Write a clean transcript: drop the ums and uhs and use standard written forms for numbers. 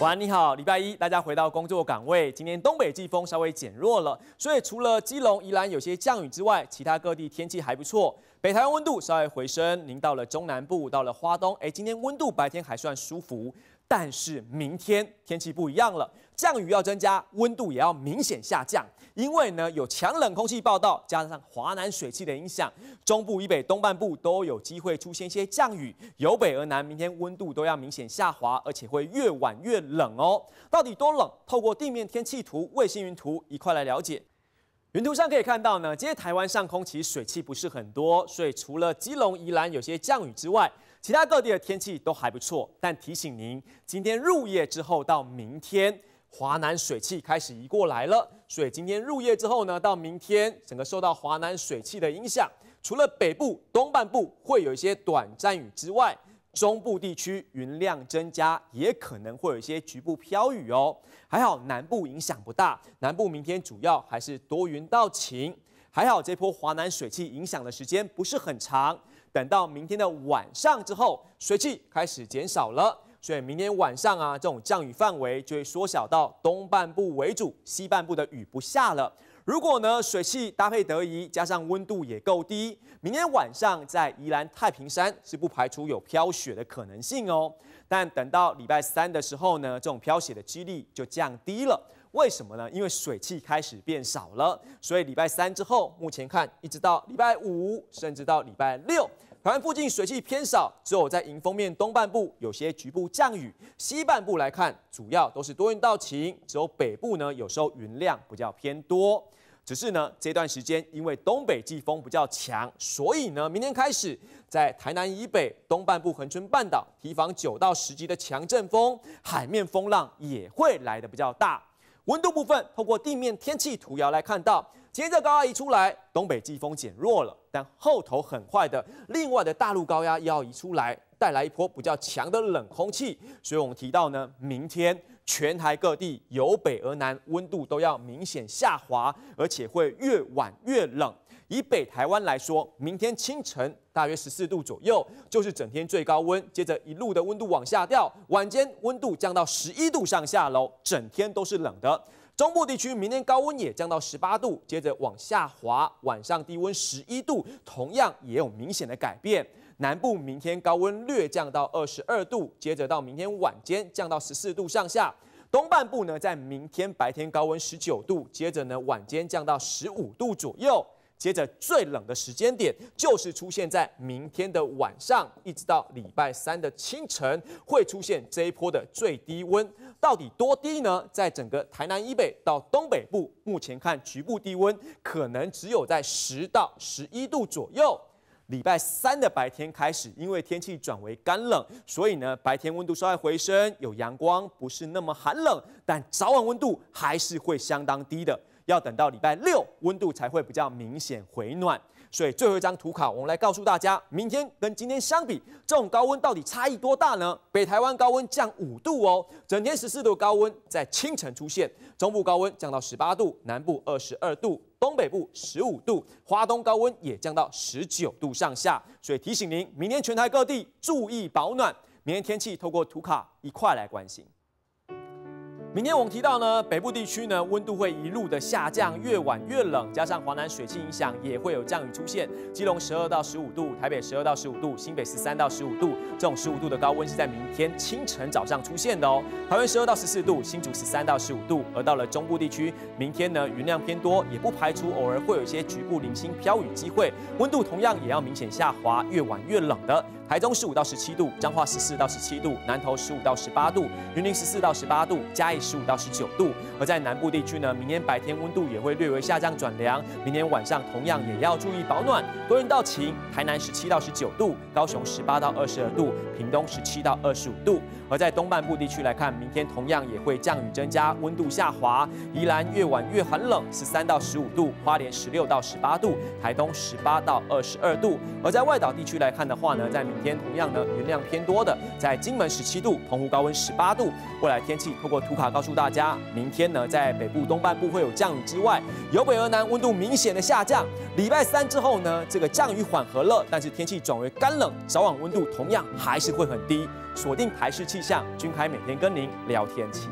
晚安，你好，礼拜一大家回到工作岗位。今天东北季风稍微减弱了，所以除了基隆、宜兰有些降雨之外，其他各地天气还不错。北台湾温度稍微回升，您到了中南部，到了花东，今天温度白天还算舒服。 但是明天天气不一样了，降雨要增加，温度也要明显下降。因为呢有强冷空气报道，加上华南水汽的影响，中部以北、东半部都有机会出现一些降雨。由北而南，明天温度都要明显下滑，而且会越晚越冷哦。到底多冷？透过地面天气图、卫星云图一块来了解。 云图上可以看到呢，今天台湾上空其实水汽不是很多，所以除了基隆、宜兰有些降雨之外，其他各地的天气都还不错。但提醒您，今天入夜之后到明天，华南水汽开始移过来了，所以今天入夜之后呢，到明天整个受到华南水汽的影响，除了北部、东半部会有一些短暂雨之外，中部地区云量增加，也可能会有一些局部飘雨哦。 还好南部影响不大，南部明天主要还是多云到晴。还好这波华南水汽影响的时间不是很长，等到明天的晚上之后，水汽开始减少了，所以明天晚上啊，这种降雨范围就会缩小到东半部为主，西半部的雨不下了。如果呢水汽搭配得宜，加上温度也够低，明天晚上在宜兰太平山是不排除有飘雪的可能性哦。 但等到礼拜三的时候呢，这种飘雪的几率就降低了。为什么呢？因为水汽开始变少了，所以礼拜三之后，目前看一直到礼拜五，甚至到礼拜六，台湾附近水汽偏少，只有在迎风面东半部有些局部降雨。西半部来看，主要都是多云到晴，只有北部呢有时候云量比较偏多。 只是呢，这段时间因为东北季风比较强，所以呢，明天开始在台南以北、东半部、恒春半岛提防9到10级的强阵风，海面风浪也会来得比较大。温度部分，透过地面天气图遥来看到，今天这高压一出来，东北季风减弱了，但后头很快的，另外的大陆高压又要移出来，带来一波比较强的冷空气。所以我们提到呢，明天。 全台各地由北而南，温度都要明显下滑，而且会越晚越冷。以北台湾来说，明天清晨大约14度左右，就是整天最高温，接着一路的温度往下掉，晚间温度降到11度上下喽，整天都是冷的。中部地区明天高温也降到18度，接着往下滑，晚上低温11度，同样也有明显的改变。 南部明天高温略降到22度，接着到明天晚间降到14度上下。东半部呢，在明天白天高温19度，接着呢晚间降到15度左右。接着最冷的时间点就是出现在明天的晚上，一直到礼拜三的清晨会出现这一波的最低温。到底多低呢？在整个台南以北到东北部，目前看局部低温可能只有在10到11度左右。 礼拜三的白天开始，因为天气转为干冷，所以呢白天温度稍微回升，有阳光，不是那么寒冷，但早晚温度还是会相当低的，要等到礼拜六温度才会比较明显回暖。所以最后一张图卡，我们来告诉大家，明天跟今天相比，这种高温到底差异多大呢？北台湾高温降5度哦，整天14度高温在清晨出现，中部高温降到18度，南部22度。 东北部15度，花东高温也降到19度上下，所以提醒您，明天全台各地注意保暖。明天天气透过图卡一块来关心。明天我们提到呢，北部地区呢温度会一路的下降，越晚越冷，加上华南水汽影响，也会有降雨出现。基隆12到15度，台北12到15度，新北13到15度，这种15度的高温是在明天清晨早上出现的哦。桃园12到14度，新竹13到15度。而到了中部地区，明天呢云量偏多，也不排除偶尔会有一些局部零星飘雨机会，温度同样也要明显下滑，越晚越冷的。台中15到17度，彰化14到17度，南投15到18度，云林14到18度，嘉义15到19度。而在南部地区呢，明天白天温度也会略微下降转凉，明天晚上同样也要注意保暖，多云到晴。台南17到19度，高雄18到22度，屏东17到25度。而在东半部地区来看，明天同样也会降雨增加，温度下滑。宜兰越晚越寒冷，13到15度，花莲16到18度，台东18到22度。而在外岛地区来看的话呢，在明天同样呢，云量偏多的，在金门17度，澎湖高温18度。未来天气透过图卡告诉大家，明天呢在北部东半部会有降雨之外，由北而南温度明显的下降。礼拜三之后呢，这个降雨缓和了，但是天气转为干冷，早晚温度同样还是会很低。锁定台视气象，君凯每天跟您聊天气。